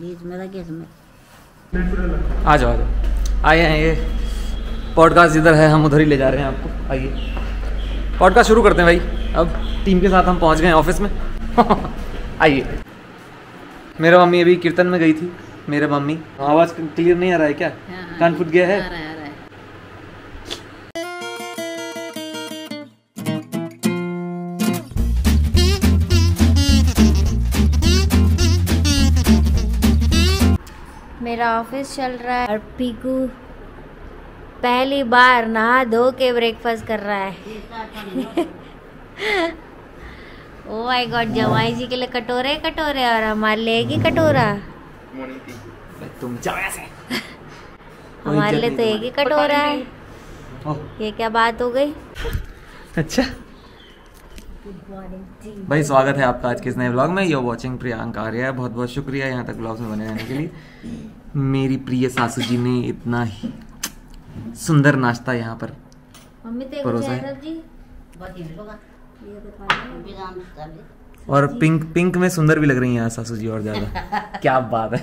बीच में रखिए इसमें। आ जाओ आ जाओ। आए हैं ये पॉडकास्ट जिधर है हम उधर ही ले जा रहे हैं आपको। आइए पॉडकास्ट शुरू करते हैं भाई। अब टीम के साथ हम पहुंच गए ऑफिस में। आइए। मेरा मम्मी अभी कीर्तन में गई थी। मेरा मम्मी आवाज़ क्लियर नहीं आ रहा है क्या? कान फूट गया है? मेरा ऑफिस चल रहा है और पीकू पहली बार नहा धो के ब्रेकफास्ट कर रहा है। ओ माय गॉड, जवाई जी के लिए कटोरे कटोरे और हमारे लिए एक ही कटोरा। तुम जाओ से। हमारे लिए तो एक ही कटोरा है। ये क्या बात हो गई? अच्छा भाई, स्वागत है आपका आज के इस नए व्लॉग में। You watching Priyank Arya. बहुत बहुत शुक्रिया यहाँ तक व्लॉग्स में बने रहने के लिए। मेरी प्रिय सासू जी ने इतना ही सुंदर नाश्ता यहाँ पर परोसा है। और पिंक पिंक में सुंदर भी लग रही है यहाँ सासू जी और ज्यादा। क्या बात है।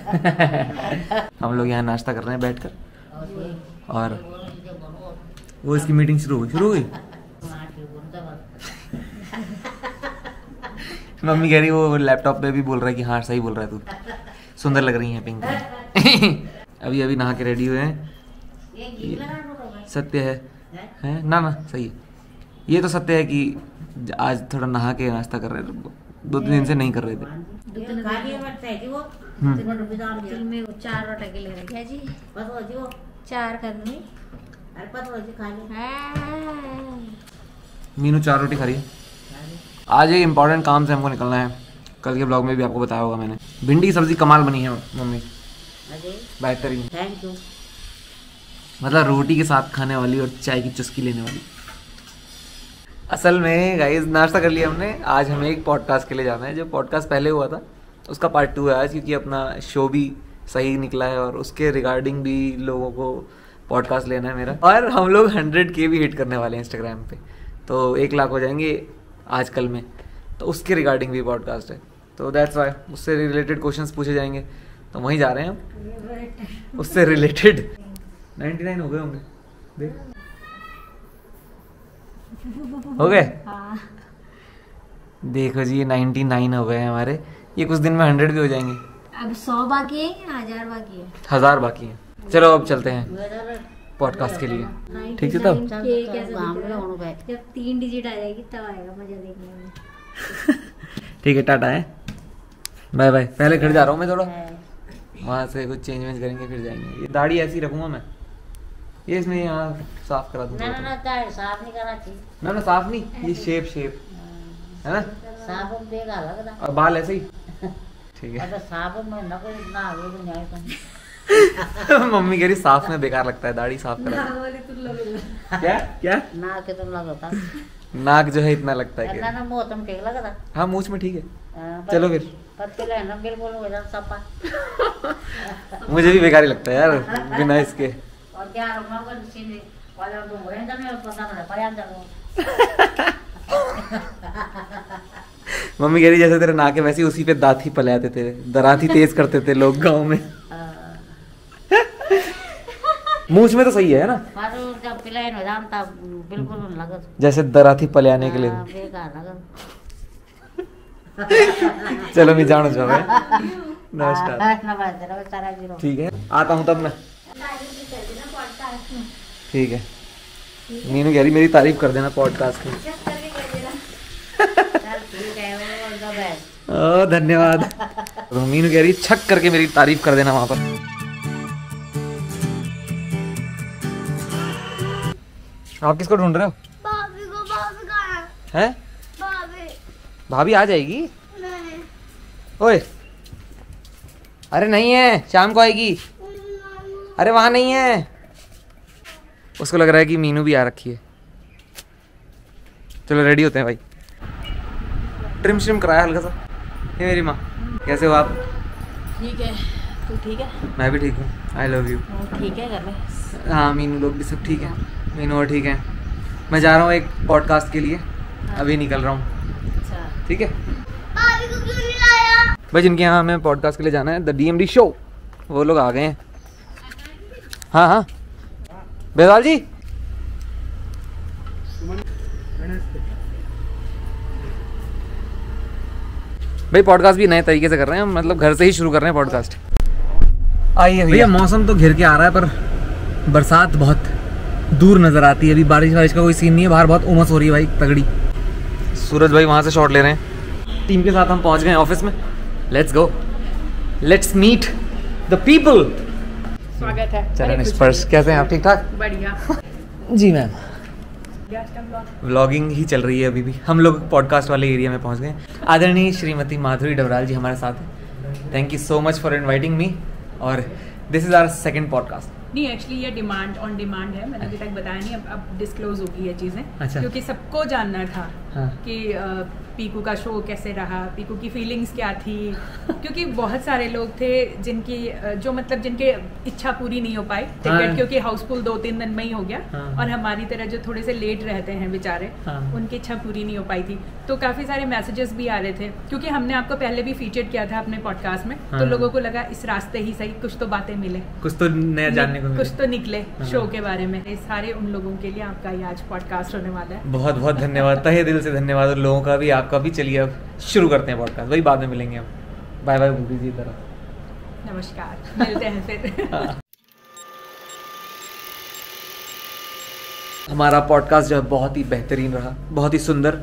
हम लोग यहाँ नाश्ता कर रहे हैं बैठ कर और वो इसकी मीटिंग शुरू हुई। मम्मी कह रही वो लैपटॉप पे भी बोल रहा है कि हाँ सही बोल रहा है तू, सुंदर लग रही है पिंक। अभी अभी नहा के रेडी हुए हैं। सत्य है ना सही है। ये तो सत्य है कि आज थोड़ा नहा के नाश्ता कर रहे थे, 2-3 दिन से नहीं कर रहे थे। मीनू 4 रोटी खा रही है। आज एक इम्पोर्टेंट काम से हमको निकलना है। कल के ब्लॉग में भी आपको बताया होगा मैंने। भिंडी की सब्जी कमाल बनी है मम्मी, बेहतरीन। मतलब रोटी के साथ खाने वाली और चाय की चुस्की लेने वाली। असल में गाइस नाश्ता कर लिया हमने। आज हमें एक पॉडकास्ट के लिए जाना है। जो पॉडकास्ट पहले हुआ था उसका पार्ट 2 है आज, क्योंकि अपना शो भी सही निकला है और उसके रिगार्डिंग भी लोगों को पॉडकास्ट लेना है मेरा। और हम लोग 100K भी हिट करने वाले हैं इंस्टाग्राम पे, तो 1 लाख हो जाएंगे आजकल में, तो उसके रिगार्डिंग भी पॉडकास्ट है। तो दैट्स वाई उससे रिलेटेड क्वेश्चंस पूछे जाएंगे, तो वहीं जा रहे हैं हम उससे रिलेटेड। 99 हो गए होंगे, देख हो गए। हाँ। देखो जी ये 99 हो गए हमारे। ये कुछ दिन में 100 भी हो जाएंगे। अब 100 बाकी है या 1000 बाकी है? 1000 बाकी है। चलो अब चलते हैं पॉडकास्ट के लिए। ठीक है तब जब 3 डिजिट आ जाएगी तब आएगा मजा देखने में। ठीक है टाटा है बाय बाय। पहले घर जा रहा हूँ मैं, थोड़ा वहाँ से कुछ चेंज वेंज करेंगे फिर जाएंगे। ये दाढ़ी ऐसी रखूंगा मैं, ये इसमें यहाँ साफ करा दूंगा। साफ नहीं करना चाहिए। ना साफ नहीं, ये शेप है ना, साफ देगा अलग ना। और बाल ऐसे ही ठीक है। साफ में ना कोई इतना आगे मम्मी कह रही साफ में बेकार लगता है, दाढ़ी साफ करा। क्या क्या नाक तुम लगता? नाक जो है इतना लगता है ना, मुंह तुम ठीक लग रहा। हाँ मूछ में ठीक है। चलो फिर मुझे भी बेकार ही लगता है यार बिना इसके। और क्या मम्मी कह रही जैसे तेरे नाक है वैसे उसी पे दाँत ही पलाते थे, दराती तेज करते थे लोग गाँव में। मूछ में तो सही है ना, बिल्कुल जैसे दराती पलयाने के लिए। चलो मैं जाना चाहूँगा। ठीक है आता हूँ तब मैं। ठीक है मीनू कह रही मेरी तारीफ कर देना पॉडकास्ट में। धन्यवाद। मीनू कह रही छक करके मेरी तारीफ कर देना वहाँ पर। आप किसको ढूंढ रहे हो? भाभी को। भाभी कहाँ है? भाभी आ जाएगी? नहीं। ओए अरे नहीं है, शाम को आएगी। अरे वहाँ नहीं है। उसको लग रहा है कि मीनू भी आ रखी है। चलो रेडी होते हैं भाई। ट्रिम श्रिम कराया हल्का सा। ये मेरी माँ, कैसे हो आप? ठीक है, तू ठीक है? मैं भी ठीक हूँ। I love you. ठीक है घर में? हाँ मीनू लोग भी सब ठीक है। मीनू ठीक है। मैं जा रहा हूँ एक पॉडकास्ट के लिए। हाँ। अभी निकल रहा हूँ। ठीक है। भाभी को क्यों नहीं लाया? भाई जिनके यहाँ हमें पॉडकास्ट के लिए जाना है द DMD शो, वो लोग आ गए हैं। हाँ हाँ बेदाल जी भाई पॉडकास्ट भी नए तरीके से कर रहे हैं, मतलब घर से ही शुरू कर रहे हैं पॉडकास्ट। आइए भैया, मौसम तो घिर के आ रहा है पर बरसात बहुत दूर नजर आती है। अभी बारिश वारिश का कोई सीन नहीं है, बाहर बहुत उमस हो रही है भाई तगड़ी। सूरज भाई वहाँ से शॉट ले रहे हैं। टीम के साथ हम पहुँच गए ऑफिस में। Let's go, let's meet the people. स्वागत है। चरण स्पर्श, कैसे हैं आप? ठीक ठाक, बढ़िया जी मैम। व्लॉगिंग ही चल रही है अभी भी। हम लोग पॉडकास्ट वाले एरिया में पहुँच गए। आदरणीय श्रीमती माधुरी डवराल जी हमारे साथ हैं। Thank you so much for inviting me. और this is our second podcast. नहीं एक्चुअली ये डिमांड ऑन डिमांड है, मैंने अभी तक बताया नहीं। अब डिस्क्लोज हो गई है चीज़ें। अच्छा। क्योंकि सबको जानना था। हाँ। कि पीकू का शो कैसे रहा, पीकू की फीलिंग्स क्या थी क्योंकि बहुत सारे लोग थे जिनकी जो मतलब जिनके इच्छा पूरी नहीं हो पाई टिकट। हाँ। क्योंकि हाउसफुल 2-3 दिन में ही हो गया। हाँ। और हमारी तरह जो थोड़े से लेट रहते हैं बेचारे। हाँ। उनकी इच्छा पूरी नहीं हो पाई थी। तो काफ़ी सारे मैसेजेस भी आ रहे थे क्योंकि हमने आपको पहले भी फीचर किया था अपने पॉडकास्ट में। हाँ। तो लोगों को लगा इस रास्ते ही सही कुछ तो बातें मिले, कुछ तो नया जानने को मिले, कुछ तो निकले शो के बारे में। सारे उन लोगों के लिए आपका ये आज पॉडकास्ट होने वाला है। बहुत बहुत धन्यवाद, तहे दिल से धन्यवाद उन लोगों का भी, आपका भी। चलिए अब शुरू करते हैं पॉडकास्ट, वही बाद में मिलेंगे। अब बाय बाय बुद्धि जी तरह, नमस्कार, मिलते हैं फिर। हमारा पॉडकास्ट जो है बहुत ही बेहतरीन रहा, बहुत ही सुंदर।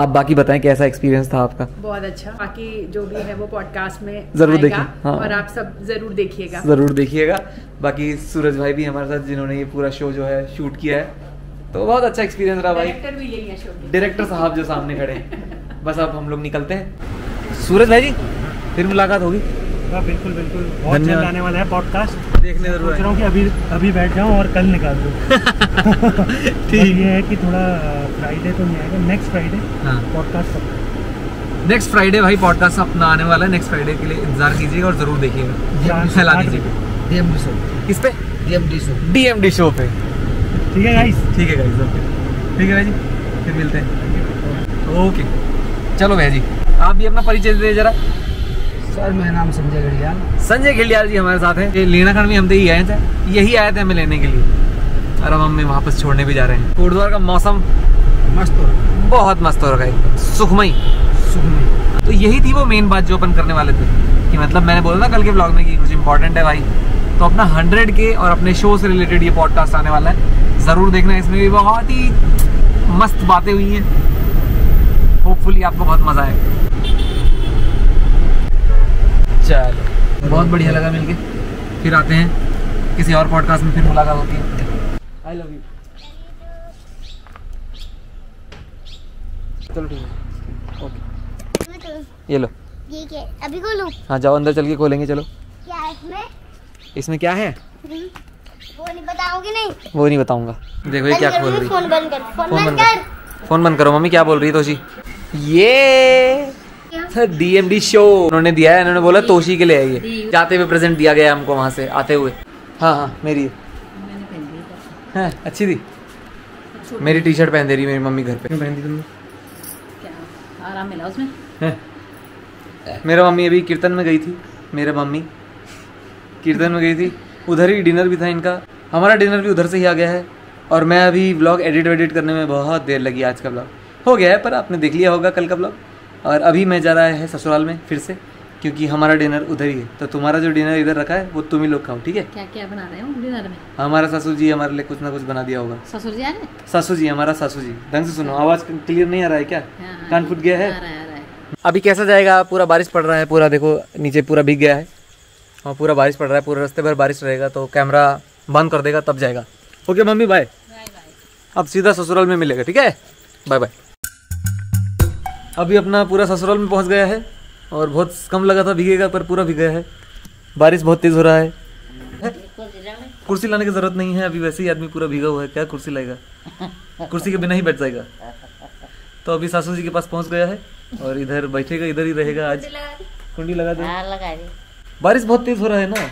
आप बाकी बताएं कैसा एक्सपीरियंस था आपका? बहुत अच्छा। बाकी जो भी है वो पॉडकास्ट में जरूर देखिए। हाँ। और आप सब जरूर देखिएगा, जरूर देखिएगा। बाकी सूरज भाई भी हमारे साथ जिन्होंने ये पूरा शो जो है शूट किया है, तो बहुत अच्छा एक्सपीरियंस रहा भाई। डायरेक्टर भी यही है शो के, डायरेक्टर साहब जो सामने खड़े हैं। बस अब हम लोग निकलते हैं। सूरज भाई जी फिर मुलाकात होगी। बिल्कुल बिल्कुल, बहुत जल्द आने वाला है पॉडकास्ट, देखने जरूर आना। कि अभी अभी बैठ जाऊं और कल निकाल दूं। ठीक ये है कि थोड़ा फ्राइडे तो नहीं आएगा, नेक्स्ट फ्राइडे। हाँ। पॉडकास्ट नेक्स्ट फ्राइडे भाई, पॉडकास्ट अपना आने वाला है नेक्स्ट फ्राइडे के लिए इंतजार कीजिएगा और जरूर देखिएगा, फैला दीजिएगा। DMD शो किस पे? DMD शो, DMD शो पे। ठीक है गाइस, ठीक है गाइस, ओके ठीक है भाई जी, फिर मिलते हैं। ओके चलो भैया जी, आप भी अपना परिचय दे जरा। सर मेरा नाम संजय गिलियाल। संजय गिलियाल जी हमारे साथ हैं। लेना खान भी हम तो ही आए थे, यही आए थे हमें लेने के लिए, और अब हमें वापस छोड़ने भी जा रहे हैं। कोटद्वारा का मौसम मस्त हो रहा, बहुत मस्त हो रहा है, सुखमई सुखमई। तो यही थी वो मेन बात जो अपन करने वाले थे, कि मतलब मैंने बोला ना कल के ब्लॉग में कि कुछ इंपॉर्टेंट है भाई। तो अपना 100K और अपने शो से रिलेटेड ये पॉडकास्ट आने वाला है, ज़रूर देखना। इसमें भी बहुत ही मस्त बातें हुई हैं, होपफुली आपको बहुत मज़ा आएगा। चलो बहुत बढ़िया लगा मिलके, फिर आते हैं किसी और पॉडकास्ट में, फिर मुलाकात होती है। I love you. चलो ठीक है, ओके ये लो, ये क्या अभी खोलो? हाँ जाओ अंदर चल के खोलेंगे। चलो क्या इसमें, इसमें क्या है वो नहीं बताऊंगी। नहीं वो नहीं बताऊंगा। देखो ये क्या खोल रही है। फोन बंद कर, फोन बंद कर, फोन बंद करो। मम्मी क्या बोल रही है तोशी? ये था DMD शो, उन्होंने दिया है, इन्होंने बोला तोशी के लिए है ये। जाते हुए प्रेजेंट दिया गया हमको वहाँ से आते हुए। हाँ हाँ मेरी है, अच्छी थी। मेरी T-शर्ट पहन दे रही है मेरी मम्मी घर पे। पहन दी तुमने, क्या आराम मिला उसमें? मेरा मम्मी अभी कीर्तन में गई थी, मेरा मम्मी कीर्तन में गई थी, उधर ही डिनर भी था इनका, हमारा डिनर भी उधर से ही आ गया है। और मैं अभी ब्लॉग एडिट करने में बहुत देर लगी। आज का ब्लॉग हो गया है पर आपने देख लिया होगा कल का ब्लॉग। और अभी मैं जा रहा है ससुराल में फिर से, क्योंकि हमारा डिनर उधर ही है। तो तुम्हारा जो डिनर इधर रखा है वो तुम ही लोग खाओ, ठीक है? क्या क्या बना रहे हो डिनर में? हमारा ससुर जी हमारे लिए कुछ ना कुछ बना दिया होगा। ससुर जी आ रहे हैं? ससुर जी हमारा, ससुर जी। ढंग से सुनो, आवाज़ क्लियर नहीं आ रहा है क्या? कान फूट गया है। अभी कैसा जाएगा, पूरा बारिश पड़ रहा है, पूरा देखो नीचे पूरा भीग गया है, और पूरा बारिश पड़ रहा है, पूरे रास्ते भर बारिश रहेगा। तो कैमरा बंद कर देगा तब जाएगा। Okay mummy bye. अब सीधा ससुराल में मिलेगा, ठीक है? Bye bye. अभी अपना पूरा ससुराल में पहुंच गया है, और बहुत कम लगा था भीगेगा पर पूरा भीग गया है। बारिश बहुत तेज़ हो रहा है। कुर्सी लाने की ज़रूरत नहीं है, अभी वैसे ही आदमी पूरा भीगा हुआ है, क्या कुर्सी लाएगा? कुर्सी के बिना ही बैठ जाएगा। तो अभी सासू जी के पास पहुँच गया है और इधर बैठेगा, इधर ही रहेगा। आज कुंडी लगा दे। बारिश बहुत तेज हो रहा है ना,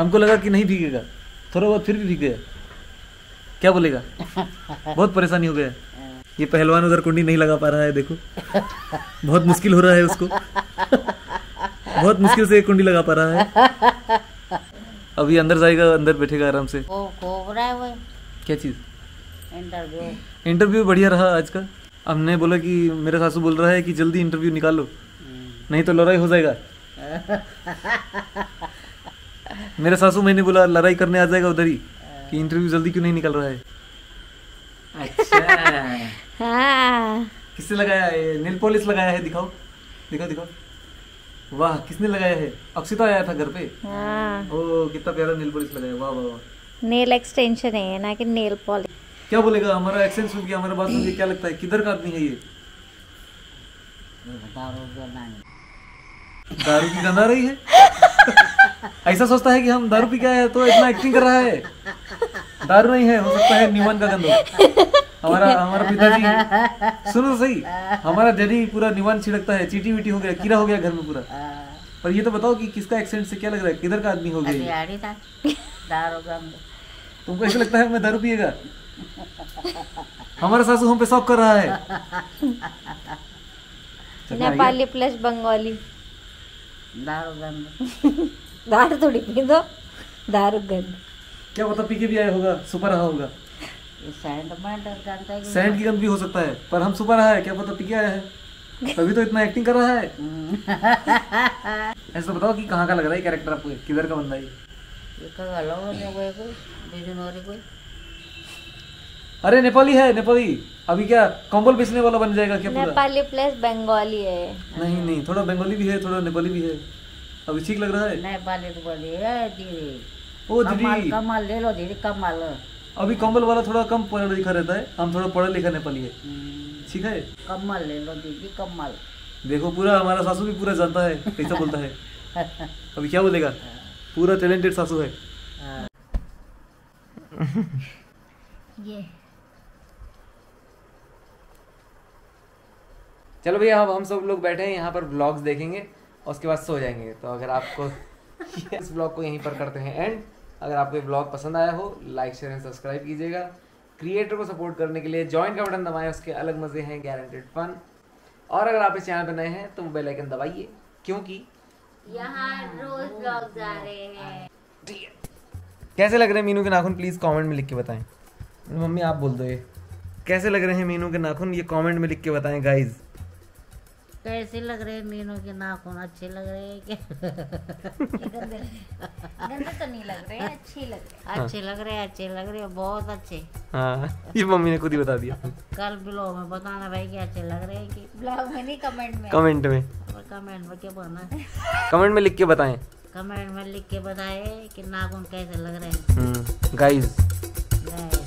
हमको लगा कि नहीं भीगेगा, थोड़ा बहुत फिर भी भीग गया। क्या बोलेगा? बहुत परेशानी हो गया। ये पहलवान उधर कुंडी नहीं लगा पा रहा है, देखो बहुत मुश्किल हो रहा है उसको। बहुत मुश्किल से एक कुंडी लगा पा रहा है। अभी अंदर जाएगा, अंदर बैठेगा आराम से। खोख रहा है वो। क्या चीज? इंटरव्यू। इंटरव्यू बढ़िया रहा आज का। हमने बोला कि मेरे सासू बोल रहा है कि जल्दी इंटरव्यू निकालो नहीं तो लड़ाई हो जाएगा। मेरे सासू, मैंने बोला लड़ाई करने आ जाएगा उधर ही कि इंटरव्यू जल्दी क्यों नहीं निकल रहा है। अच्छा। हाँ। किसने लगाया है? नेल पॉलिश लगाया है, दिखाओ दिखाओ दिखाओ। वाह, किसने लगाया है? अक्षिता आया था घर पे। हाँ। ओ, कितना प्यारा नेल पॉलिश लगाया। वाह वाह वाह। नेल एक्सटेंशन है ना कि नेल पॉलिश। क्या बोलेगा? हमारा एक्सेंट सुन के, हमारा बात सुन के क्या लगता है किधर का आदमी है ये? दारू की गंध आ रही है। ऐसा सोचता है कि हम दारू पी के आए हैं तो इतना एक्टिंग कर रहा है। दारू नहीं है, हो सकता है नीमन का गंध हो। हमारा पिताजी, सुनो सही, हमारा डैडी पूरा नीमन छिड़कता है, चीटी वीटी हो गया, कीड़ा हो गया घर में पूरा। पर ये तो बताओ कि किसका एक्सेंट से क्या लग रहा है किधर का आदमी हो गया? तुमको ऐसा लगता है मैं दारू पिएगा? हमारा सासू हम पे शौक कर रहा है। नेपाली प्लस बंगाली। दारू थोड़ी पी दो, दारू गंद। क्या पता पी के भी आया होगा, सुपर रहा होगा। सैंड की गंद भी हो सकता है, पर हम सुपर रहा है, क्या पता पी के आया है, तभी तो इतना एक्टिंग कर रहा है। ऐसा बताओ कि कहाँ का लग रहा है कैरेक्टर आपको, किधर का बंदा है? अरे नेपाली है, नेपाली। अभी क्या कंबल बेचने वाला बन जाएगा क्या? नेपाली प्लस बंगाली है। नहीं नहीं, थोड़ा बंगाली भी है, थोड़ा नेपाली भी है। अभी ठीक लग रहा है? नेपाली तो बोली है दीदी। ओ दीदी कमाल ले लो दीदी, कमाल। अभी कंबल वाला थोड़ा कम पढ़ा लिखा रहता है, हम थोड़ा पढ़ा लिखा नेपाली है। ठीक है, कमाल ले लो दीदी, कमाल। देखो पूरा हमारा सासू भी पूरा जानता है कैसा बोलता है। अभी क्या बोलेगा? पूरा टैलेंटेड सासू है ये। चलो भैया, अब हम सब लोग बैठे हैं यहाँ पर, ब्लॉग्स देखेंगे और उसके बाद सो जाएंगे। तो अगर आपको इस ब्लॉग को यहीं पर करते हैं एंड। अगर आपको ये ब्लॉग पसंद आया हो, लाइक शेयर एंड सब्सक्राइब कीजिएगा। क्रिएटर को सपोर्ट करने के लिए ज्वाइन का बटन दबाएं, उसके अलग मज़े हैं, गारंटेड फन। और अगर आप इस चैनल पर नए हैं तो बेल आइकन दबाइए, क्योंकि यहाँ रोज ब्लॉग्स आ रहे हैं। कैसे लग रहे हैं मीनू के नाखून, प्लीज़ कॉमेंट में लिख के बताएं। मम्मी आप बोल दो, ये कैसे लग रहे हैं मीनू के नाखून, ये कॉमेंट में लिख के बताएं गाइज। कैसे लग रहे हैं मीनू के नाखून? अच्छे लग रहे हैं क्या? गंदे तो नहीं लग रहे हैं, अच्छे लग रहे हैं। अच्छे लग रहे हैं, अच्छे लग रहे हैं, बहुत अच्छे। हाँ, ये मम्मी ने खुद ही बता दिया। कल ब्लॉग में बताना भाई कि अच्छे लग रहे हैं कि ब्लॉग में नहीं, कमेंट में। कमेंट में, कमेंट में क्या बोलना है? कमेंट में लिख के बताएं, कमेंट में लिख के बताएं कि नाखून कैसे लग रहे हैं गाइज।